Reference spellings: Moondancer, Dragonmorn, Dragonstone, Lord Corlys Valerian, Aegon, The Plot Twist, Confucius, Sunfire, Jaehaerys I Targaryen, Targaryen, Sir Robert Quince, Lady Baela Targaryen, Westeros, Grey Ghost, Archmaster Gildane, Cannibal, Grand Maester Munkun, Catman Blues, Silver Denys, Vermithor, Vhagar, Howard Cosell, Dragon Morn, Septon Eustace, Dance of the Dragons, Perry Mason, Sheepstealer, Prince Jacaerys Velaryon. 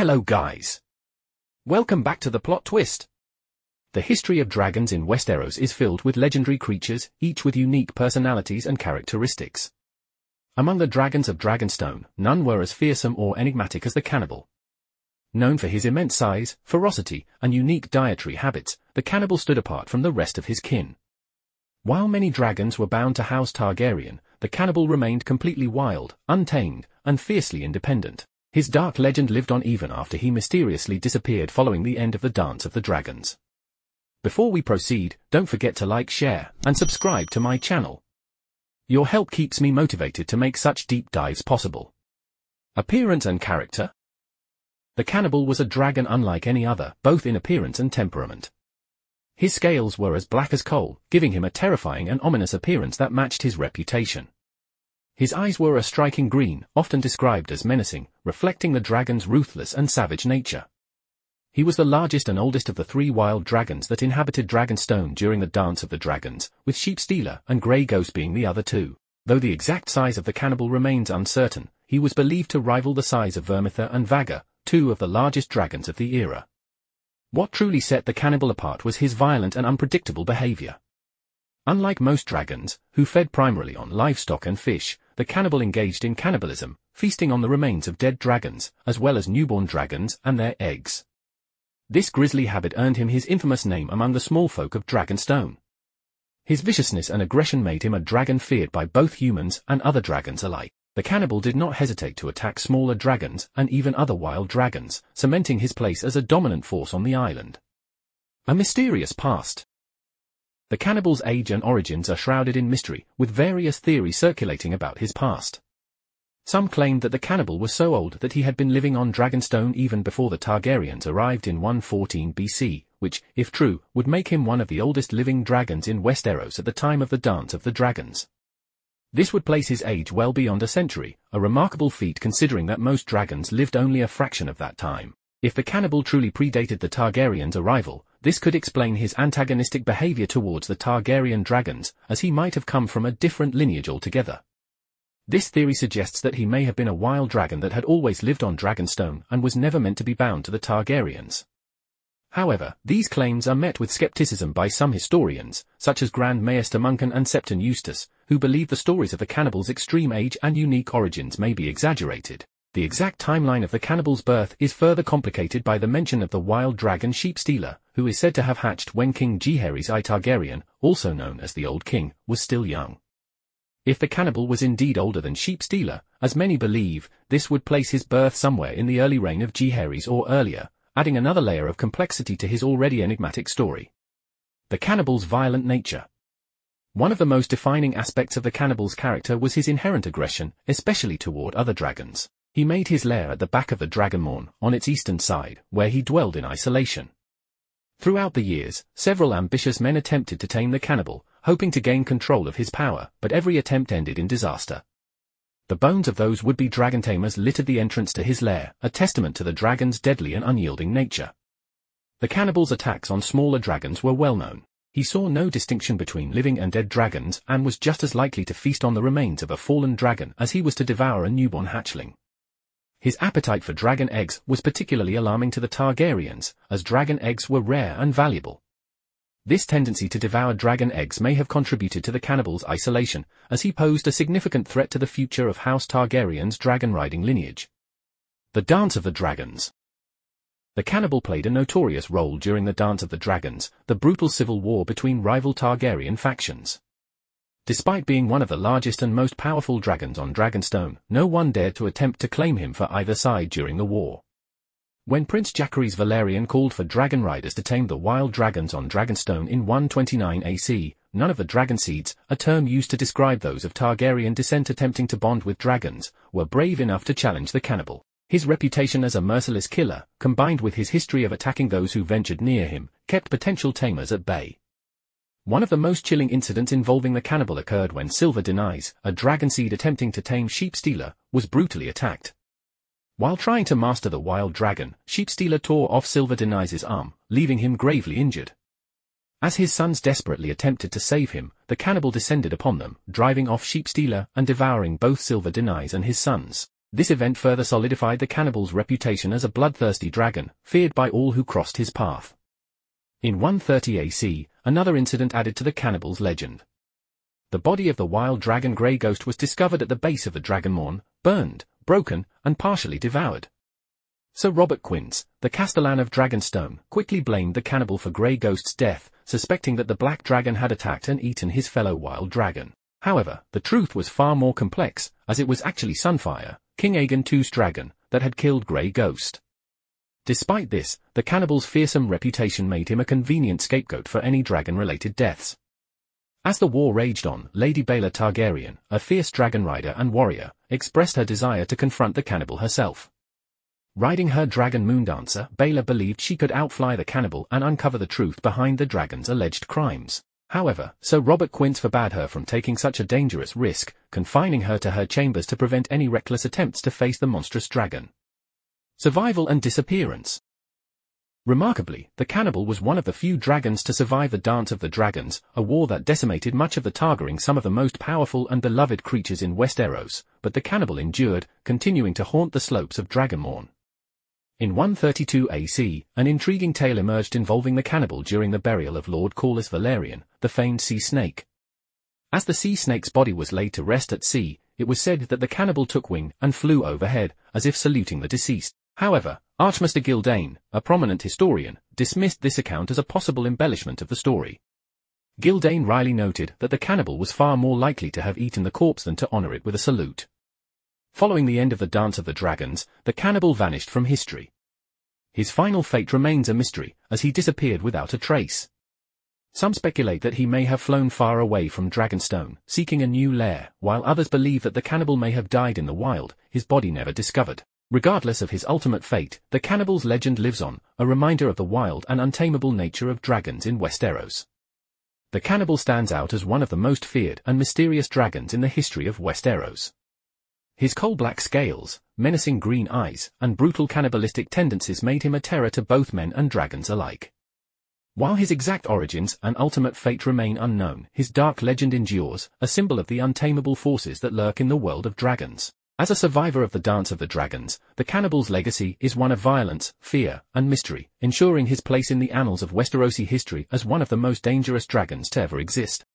Hello guys! Welcome back to the plot twist! The history of dragons in Westeros is filled with legendary creatures, each with unique personalities and characteristics. Among the dragons of Dragonstone, none were as fearsome or enigmatic as the Cannibal. Known for his immense size, ferocity, and unique dietary habits, the Cannibal stood apart from the rest of his kin. While many dragons were bound to House Targaryen, the Cannibal remained completely wild, untamed, and fiercely independent. His dark legend lived on even after he mysteriously disappeared following the end of the Dance of the Dragons. Before we proceed, don't forget to like, share, and subscribe to my channel. Your help keeps me motivated to make such deep dives possible. Appearance and character. The Cannibal was a dragon unlike any other, both in appearance and temperament. His scales were as black as coal, giving him a terrifying and ominous appearance that matched his reputation. His eyes were a striking green, often described as menacing, reflecting the dragon's ruthless and savage nature. He was the largest and oldest of the three wild dragons that inhabited Dragonstone during the Dance of the Dragons, with Sheepstealer and Grey Ghost being the other two. Though the exact size of the Cannibal remains uncertain, he was believed to rival the size of Vermithor and Vhagar, two of the largest dragons of the era. What truly set the Cannibal apart was his violent and unpredictable behavior. Unlike most dragons, who fed primarily on livestock and fish, the Cannibal engaged in cannibalism, feasting on the remains of dead dragons, as well as newborn dragons and their eggs. This grisly habit earned him his infamous name among the small folk of Dragonstone. His viciousness and aggression made him a dragon feared by both humans and other dragons alike. The Cannibal did not hesitate to attack smaller dragons and even other wild dragons, cementing his place as a dominant force on the island. A mysterious past. The Cannibal's age and origins are shrouded in mystery, with various theories circulating about his past. Some claimed that the Cannibal was so old that he had been living on Dragonstone even before the Targaryens arrived in 114 BC, which, if true, would make him one of the oldest living dragons in Westeros at the time of the Dance of the Dragons. This would place his age well beyond a century, a remarkable feat considering that most dragons lived only a fraction of that time. If the Cannibal truly predated the Targaryens' arrival, this could explain his antagonistic behavior towards the Targaryen dragons, as he might have come from a different lineage altogether. This theory suggests that he may have been a wild dragon that had always lived on Dragonstone and was never meant to be bound to the Targaryens. However, these claims are met with skepticism by some historians, such as Grand Maester Munkun and Septon Eustace, who believe the stories of the Cannibal's extreme age and unique origins may be exaggerated. The exact timeline of the Cannibal's birth is further complicated by the mention of the wild dragon Sheepstealer, who is said to have hatched when King Jaehaerys I Targaryen, also known as the Old King, was still young. If the Cannibal was indeed older than Sheepstealer, as many believe, this would place his birth somewhere in the early reign of Jaehaerys or earlier, adding another layer of complexity to his already enigmatic story. The Cannibal's violent nature. One of the most defining aspects of the Cannibal's character was his inherent aggression, especially toward other dragons. He made his lair at the back of the Dragon Morn, on its eastern side, where he dwelled in isolation. Throughout the years, several ambitious men attempted to tame the Cannibal, hoping to gain control of his power, but every attempt ended in disaster. The bones of those would-be dragon tamers littered the entrance to his lair, a testament to the dragon's deadly and unyielding nature. The Cannibal's attacks on smaller dragons were well known. He saw no distinction between living and dead dragons and was just as likely to feast on the remains of a fallen dragon as he was to devour a newborn hatchling. His appetite for dragon eggs was particularly alarming to the Targaryens, as dragon eggs were rare and valuable. This tendency to devour dragon eggs may have contributed to the Cannibal's isolation, as he posed a significant threat to the future of House Targaryen's dragon-riding lineage. The Dance of the Dragons. The Cannibal played a notorious role during the Dance of the Dragons, the brutal civil war between rival Targaryen factions. Despite being one of the largest and most powerful dragons on Dragonstone, no one dared to attempt to claim him for either side during the war. When Prince Jacaerys Velaryon called for dragon riders to tame the wild dragons on Dragonstone in 129 AC, none of the dragon seeds, a term used to describe those of Targaryen descent attempting to bond with dragons, were brave enough to challenge the Cannibal. His reputation as a merciless killer, combined with his history of attacking those who ventured near him, kept potential tamers at bay. One of the most chilling incidents involving the Cannibal occurred when Silver Denys, a dragonseed attempting to tame Sheepstealer, was brutally attacked. While trying to master the wild dragon, Sheepstealer tore off Silver Denys' arm, leaving him gravely injured. As his sons desperately attempted to save him, the Cannibal descended upon them, driving off Sheepstealer and devouring both Silver Denys and his sons. This event further solidified the Cannibal's reputation as a bloodthirsty dragon, feared by all who crossed his path. In 130 AC, another incident added to the Cannibal's legend. The body of the wild dragon Grey Ghost was discovered at the base of the Dragon Morn, burned, broken, and partially devoured. Sir Robert Quince, the Castellan of Dragonstone, quickly blamed the Cannibal for Grey Ghost's death, suspecting that the black dragon had attacked and eaten his fellow wild dragon. However, the truth was far more complex, as it was actually Sunfire, King Aegon II's dragon, that had killed Grey Ghost. Despite this, the Cannibal's fearsome reputation made him a convenient scapegoat for any dragon-related deaths. As the war raged on, Lady Baela Targaryen, a fierce dragon rider and warrior, expressed her desire to confront the Cannibal herself. Riding her dragon Moondancer, Baela believed she could outfly the Cannibal and uncover the truth behind the dragon's alleged crimes. However, Sir Robert Quince forbade her from taking such a dangerous risk, confining her to her chambers to prevent any reckless attempts to face the monstrous dragon. Survival and disappearance. Remarkably, the Cannibal was one of the few dragons to survive the Dance of the Dragons, a war that decimated much of the Targaryen, some of the most powerful and beloved creatures in Westeros, but the Cannibal endured, continuing to haunt the slopes of Dragonmorn. In 132 AC, an intriguing tale emerged involving the Cannibal during the burial of Lord Corlys Valerian, the famed sea snake. As the sea snake's body was laid to rest at sea, it was said that the Cannibal took wing and flew overhead, as if saluting the deceased. However, Archmaster Gildane, a prominent historian, dismissed this account as a possible embellishment of the story. Gildane wryly noted that the Cannibal was far more likely to have eaten the corpse than to honor it with a salute. Following the end of the Dance of the Dragons, the Cannibal vanished from history. His final fate remains a mystery, as he disappeared without a trace. Some speculate that he may have flown far away from Dragonstone, seeking a new lair, while others believe that the Cannibal may have died in the wild, his body never discovered. Regardless of his ultimate fate, the Cannibal's legend lives on, a reminder of the wild and untamable nature of dragons in Westeros. The Cannibal stands out as one of the most feared and mysterious dragons in the history of Westeros. His coal-black scales, menacing green eyes, and brutal cannibalistic tendencies made him a terror to both men and dragons alike. While his exact origins and ultimate fate remain unknown, his dark legend endures, a symbol of the untamable forces that lurk in the world of dragons. As a survivor of the Dance of the Dragons, the Cannibal's legacy is one of violence, fear, and mystery, ensuring his place in the annals of Westerosi history as one of the most dangerous dragons to ever exist.